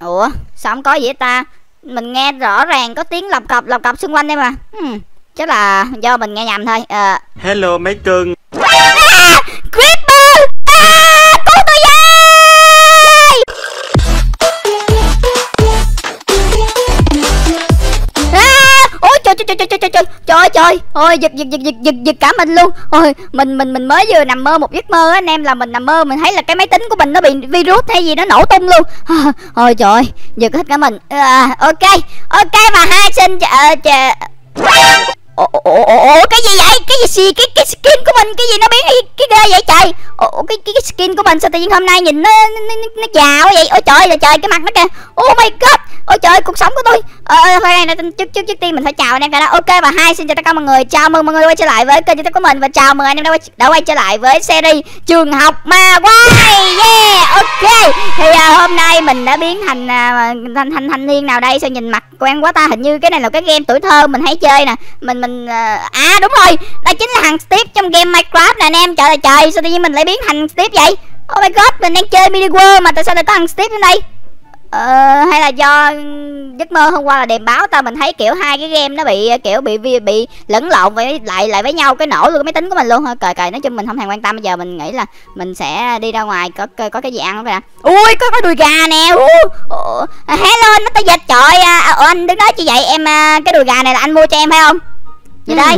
Ủa sao không có vậy ta? Mình nghe rõ ràng có tiếng lọc cọc xung quanh đây mà. Chắc là do mình nghe nhầm thôi. Hello mấy cưng. Creeper, cứu tôi với. Ôi trời, ôi giật cả mình luôn. Ôi mình mới vừa nằm mơ một giấc mơ á anh em, là mình nằm mơ mình thấy là cái máy tính của mình nó bị virus hay gì nó nổ tung luôn. Ôi trời, giật hết cả mình. Ok và hai xin Ủa cái gì vậy? Cái gì? Cái skin của mình, cái gì nó biến cái ghê vậy trời? Ủa cái skin của mình sao tự nhiên hôm nay nhìn nó già quá vậy? Ôi trời là trời, cái mặt nó kìa. Oh my god. Ôi trời, cuộc sống của tôi. Hôm nay trước tiên mình phải chào anh em cả đó. Ok và hai xin chào tất cả mọi người. Chào mừng mọi người quay trở lại với kênh YouTube của mình và chào mừng anh em đã quay trở lại với series Trường Học Mà Quay. Yeah. Ok. Thì hôm nay mình đã biến thành thanh niên nào đây? Sao nhìn mặt quen quá ta? Hình như cái này là cái game tuổi thơ mình hay chơi nè. Mình à đúng rồi, đây chính là thằng Steve trong game Minecraft nè anh em. Trời ơi trời, sao tự nhiên mình lại biến thành Steve vậy? Oh my god, mình đang chơi Mini World mà tại sao lại có thằng Steve đến đây? Hay là do giấc mơ hôm qua là đèn báo ta, mình thấy kiểu hai cái game nó bị kiểu bị lẫn lộn với lại với nhau, cái nổ luôn cái máy tính của mình luôn. Cời nói chung mình không thèm quan tâm. Bây giờ mình nghĩ là mình sẽ đi ra ngoài có cái gì ăn không vậy ạ? Ui có đùi gà nè. Hello Mr Vịt, trời anh đứng đó chứ vậy em? Cái đùi gà này là anh mua cho em phải không? Gì đây?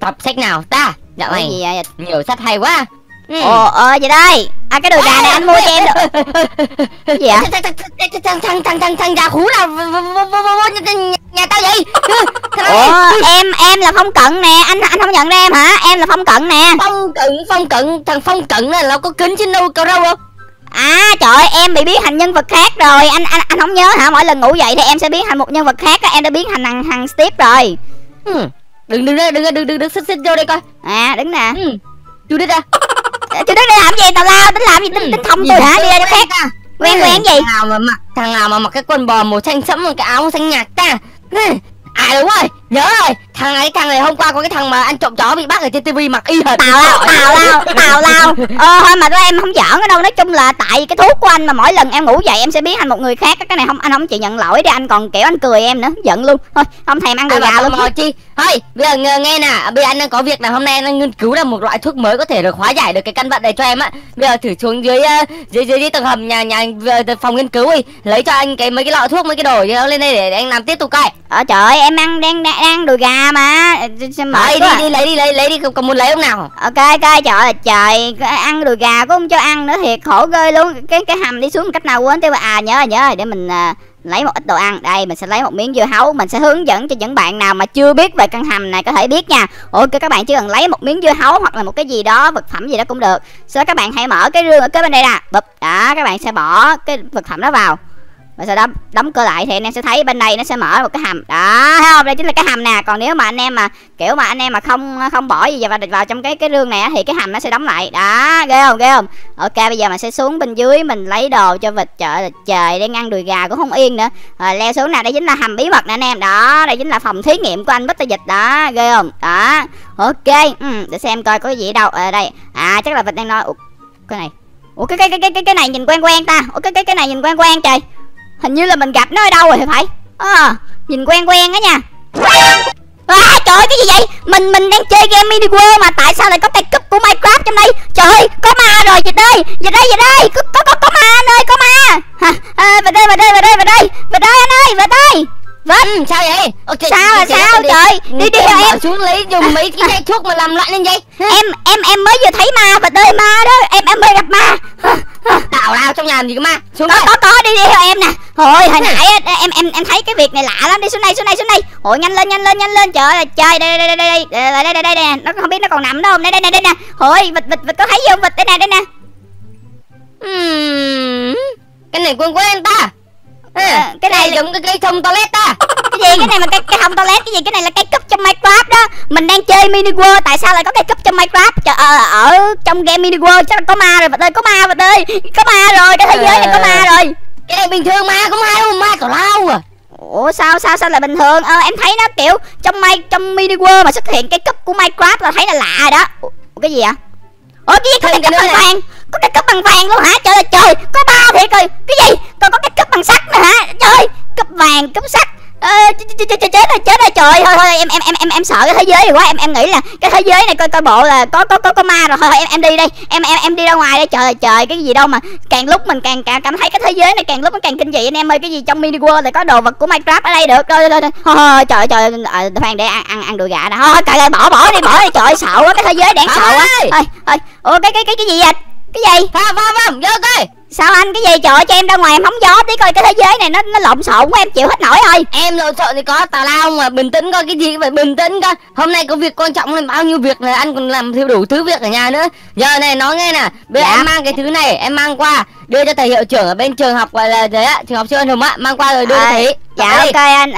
Tập sách nào ta? Dạo này nhiều sách hay quá. Gì đây? Cái đùi gà này anh mua cho em được. Cái gì ạ? Thằng gà khú nào nhà tao vậy? Em là Phong Cận nè, anh không nhận ra em hả? Em là Phong Cận nè. Phong Cận, thằng Phong Cận này là có kính chứ đâu cậu đâu không? À trời ơi, em bị biến thành nhân vật khác rồi. Anh không nhớ hả? Mỗi lần ngủ dậy thì em sẽ biến thành một nhân vật khác. Em đã biến thành thằng Steve rồi. Đừng xích vô đây coi. À đứng nè. Chú Đức à? Chú Đức đi làm gì? Tào lao tính làm gì? Tính thông tôi hả? Đi ra chỗ khác. Quen gì? Thằng nào mà mặc cái quần bò màu xanh sẫm, cái áo màu xanh nhạt ta. À đúng rồi, nhớ rồi. Thằng này hôm qua có cái thằng mà anh trộm chó bị bắt ở trên tivi mặc y hệt. Tào lao. Thôi mà tụi em không giỡn ở đâu. Nói chung là tại cái thuốc của anh mà mỗi lần em ngủ dậy em sẽ biến thành một người khác. Cái này không, anh không chịu nhận lỗi đi, anh còn kiểu anh cười em nữa, giận luôn. Thôi không thèm ăn đùi gà luôn chi. Thôi bây giờ nghe nè, bây giờ anh đang có việc là hôm nay anh đang nghiên cứu ra một loại thuốc mới có thể được hóa giải được cái căn bệnh này cho em á. Bây giờ thử xuống dưới tầng hầm nhà phòng nghiên cứu đi, lấy cho anh cái mấy cái lọ thuốc mấy cái đồ lên đây để anh làm tiếp tục coi. Trời ơi, em đang đùi gà mà. Đi lấy đi, còn muốn lấy không nào? Ok, trời ăn đùi gà cũng không cho ăn nữa, thiệt khổ ghê luôn. Cái hầm đi xuống một cách nào quên tiêu. Nhớ rồi, để mình lấy một ít đồ ăn. Đây mình sẽ lấy một miếng dưa hấu, mình sẽ hướng dẫn cho những bạn nào mà chưa biết về căn hầm này có thể biết nha. Ok các bạn chỉ cần lấy một miếng dưa hấu hoặc là một cái gì đó, vật phẩm gì đó cũng được. Sau đó các bạn hãy mở cái rương ở kế bên đây ra. Bụp. Đó, các bạn sẽ bỏ cái vật phẩm đó vào. Và sau đó đóng cửa lại thì anh em sẽ thấy bên đây nó sẽ mở một cái hầm. Đó, thấy không? Đây chính là cái hầm nè. Còn nếu mà anh em mà kiểu mà anh em mà không bỏ gì vào trong cái rương này thì cái hầm nó sẽ đóng lại. Đó, ghê không? Ok, bây giờ mình sẽ xuống bên dưới mình lấy đồ cho vịt. Trời đang ăn đùi gà cũng không yên nữa. Rồi leo xuống nè, đây chính là hầm bí mật nè anh em. Đó, đây chính là phòng thí nghiệm của anh Mr Vịt đó, ghê không? Đó. Ok, để xem coi có cái gì ở đâu. Đây. Chắc là vịt đang nói. Cái này. Ủa cái này nhìn quen ta. Ủa cái này nhìn quen trời. Hình như là mình gặp nó ở đâu rồi thì phải. Nhìn quen á nha. Trời ơi, cái gì vậy? Mình đang chơi game Mini World mà tại sao lại có cái cúp của Minecraft trong đây? Trời ơi, có ma rồi. Về đây. Có ma anh ơi, có ma. Về đây anh ơi, về đây. Vâng, sao vậy? Sao trời? Đi em xuống lấy dùng mấy cái chai thuốc mà làm loạn lên vậy. Em mới vừa thấy ma và tơi ma đó, em mới gặp ma. Tào lao trong nhà gì cơ ma. Xuống đây. Có đi theo em nè. Thôi hồi nãy em thấy cái việc này lạ lắm, đi xuống đây. Ôi nhanh lên. Trời ơi, trời đây nè, nó không biết nó còn nằm đó không. Đây nè. Ôi vịt có thấy gì không vịt? Đây nè. Cái này quen ta. Cái này giống cái hông toilet ta. Cái gì? Cái này mà cái hông toilet cái gì? Cái này là cái cúp trong Minecraft đó. Mình đang chơi Mini World tại sao lại có cái cúp trong Minecraft? Trời ơi, ở trong game Mini World chắc là có ma rồi bạn ơi, có ma rồi, cái thế giới này có ma rồi. Cái này bình thường ma cũng hay không? Ma còn lao à. Ủa sao lại bình thường? Em thấy nó kiểu trong Mini World mà xuất hiện cái cúp của Minecraft là thấy là lạ rồi đó. Ủa, cái gì vậy? Ủa cái gì? Có cái cúp bằng vàng luôn hả? Trời ơi trời, có ba hàng cấm sắt. Chết rồi trời, thôi em sợ cái thế giới này quá, em nghĩ là cái thế giới này coi bộ là có ma rồi. Thôi em đi đây, em đi ra ngoài đây. Trời trời, cái gì đâu mà càng lúc mình càng cảm thấy cái thế giới này càng lúc nó càng kinh dị anh em ơi. Cái gì trong Mini World này có đồ vật của Minecraft ở đây được rồi. Trời trời, khoan để ăn đùi gà đã. Thôi trời, bỏ đi trời, sợ quá, cái thế giới đáng sợ quá. Thôi thôi, ủa cái gì vậy? Cái gì? Phong vô coi. Sao anh, cái gì? Trời ơi, cho em ra ngoài em hóng gió tí coi, cái thế giới này nó lộn xộn quá, em chịu hết nổi thôi. Em lộn xộn thì có tào lao mà, bình tĩnh coi, cái gì phải bình tĩnh coi. Hôm nay có việc quan trọng là bao nhiêu việc này, anh còn làm thiếu đủ thứ việc ở nhà nữa. Giờ này nói nghe nè, bây giờ dạ, em mang cái thứ này em mang qua đưa cho thầy hiệu trưởng ở bên trường học, gọi là đấy á, trường học siêu anh hùng á, mang qua rồi đưa cho thầy. Dạ ok anh.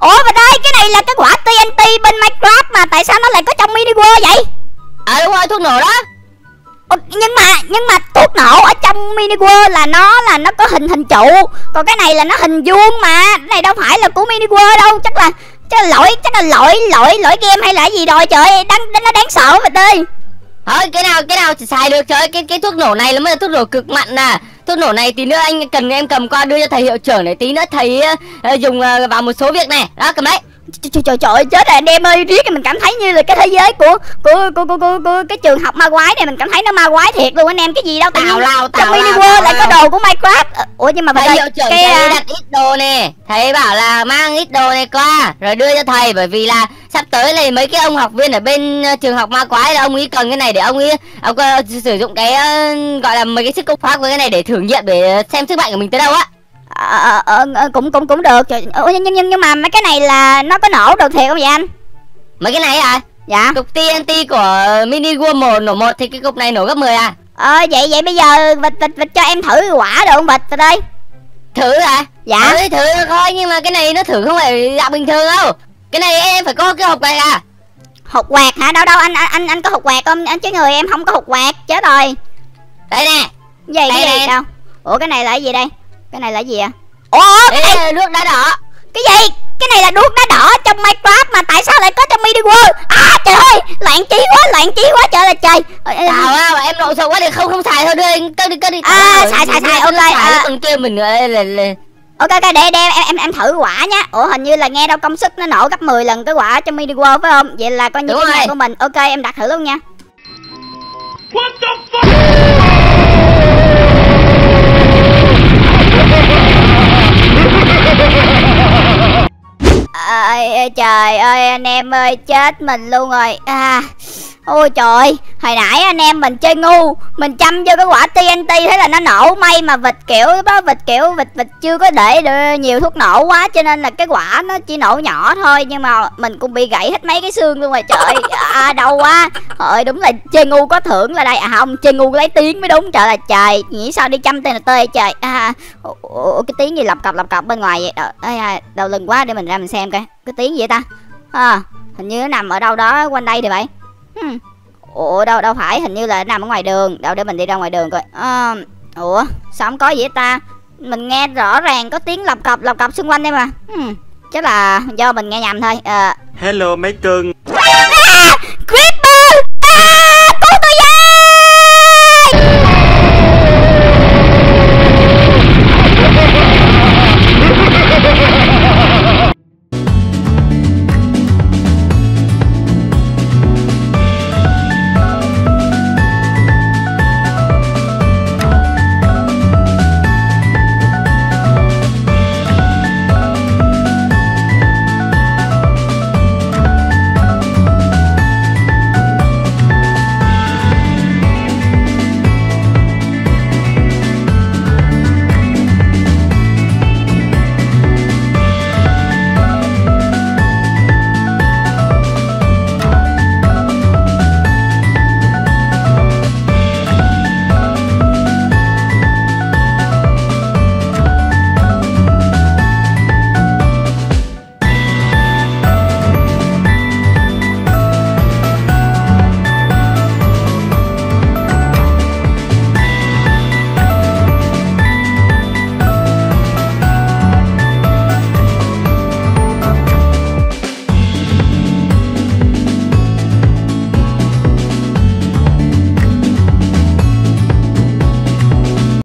Ủa mà đây cái này là cái quả TNT bên Minecraft mà tại sao nó lại có trong Mini World vậy? Đúng rồi, thuốc nổ đó. Nhưng mà thuốc nổ ở trong Mini World là nó có hình trụ, còn cái này là nó hình vuông mà. Cái này đâu phải là của Mini World đâu, chắc là lỗi game hay là gì rồi. Trời ơi, nó đáng sợ mà đi. Thôi cái nào xài được. Trời ơi, cái thuốc nổ này là thuốc nổ cực mạnh nè. Thuốc nổ này tí nữa anh cần em cầm qua đưa cho thầy hiệu trưởng để tí nữa thầy dùng vào một số việc này. Đó, cầm đấy. Trời ơi, chết rồi anh em ơi, riết mình cảm thấy như là cái thế giới của cái trường học ma quái này, mình cảm thấy nó ma quái thiệt luôn anh em. Cái gì đâu tào lao Mini World lại có đồ của Minecraft. Ủa nhưng mà thầy thầy đặt ít đồ nè, thầy bảo là mang ít đồ này qua rồi đưa cho thầy, bởi vì là sắp tới này mấy cái ông học viên ở bên trường học ma quái là ông ấy cần cái này để ông sử dụng cái gọi là mấy cái sức công phá của cái này để thử nghiệm, để xem sức mạnh của mình tới đâu á. Cũng được. Trời, nhưng mà mấy cái này là nó có nổ được thiệt không vậy anh? Mấy cái này à? Dạ. Cục TNT của Mini World nổ 1 thì cái cục này nổ gấp 10 à? Vậy bây giờ Vịt cho em thử quả được không Vịt đây? Thử à? Dạ. Thử thôi, nhưng mà cái này nó thử không phải dạng bình thường đâu. Cái này em phải có cái hộp quạt à? Hộp quạt hả? Đâu anh có hộp quạt không? Anh chứ người em không có hộp quạt, chết rồi. Đây nè. Cái gì đâu? Ủa cái này là cái gì đây? Cái này là gì ạ? Cái này là đuốc đá đỏ. Cái gì? Cái này là đuốc đá đỏ trong Minecraft mà tại sao lại có trong Mini World? Trời ơi, loạn trí quá trời là trời. Tào em lộn xộn quá thì không xài thôi, đưa đi. Xài ok. Con kia mình ok để em thử quả nhá. Ủa hình như là nghe đâu công suất nó nổ gấp 10 lần cái quả trong Mini World phải không? Vậy là coi như cái này của mình. Ok em đặt thử luôn nha. What the fuck? Trời ơi anh em ơi, chết mình luôn rồi. Ôi trời, hồi nãy anh em mình chơi ngu, mình chăm vô cái quả TNT thế là nó nổ. May mà Vịt chưa có để nhiều thuốc nổ quá cho nên là cái quả nó chỉ nổ nhỏ thôi, nhưng mà mình cũng bị gãy hết mấy cái xương luôn rồi. Trời đau quá. Trời, đúng là chơi ngu có thưởng là đây. À không, chơi ngu lấy tiếng mới đúng. Trời là trời, nghĩ sao đi chăm TNT trời. Cái tiếng gì lọc cọc bên ngoài vậy? Đau lưng quá, để mình ra mình xem coi. Cái tiếng gì ta? Hình như nó nằm ở đâu đó quanh đây thì vậy. Đâu phải, hình như là nằm ở ngoài đường. Đâu để mình đi ra ngoài đường coi. Ủa sao không có gì ta? Mình nghe rõ ràng có tiếng lọc cọc xung quanh đây mà. Chắc là do mình nghe nhầm thôi. Hello mấy cưng.